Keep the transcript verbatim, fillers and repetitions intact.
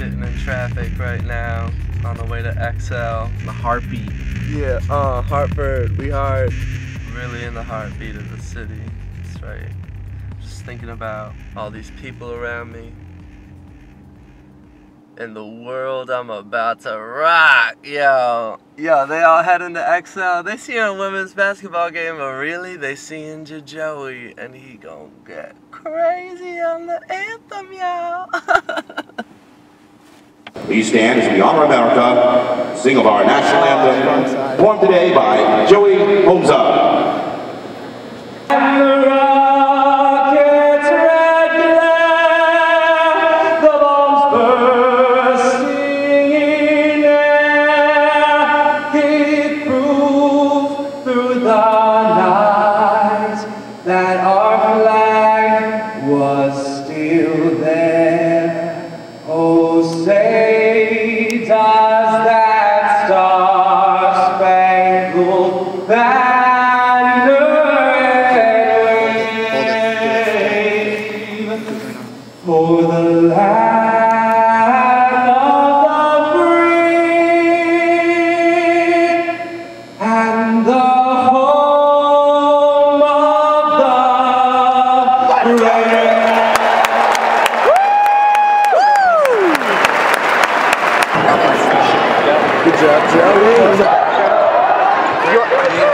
sitting in traffic right now on the way to X L. The heartbeat. Yeah, uh, Hartford, we are really in the heartbeat of the city. That's right. Just thinking about all these people around me and the world I'm about to rock, yo. Yo, they all head into X L. They see a women's basketball game, but really they seeing Joey, and he gonna get crazy on the anthem, yo. Please stand as we honor America, sing of our national anthem, performed today by Joey Holmes. For the land of the free and the home of the brave. Good job, Joey. Good job.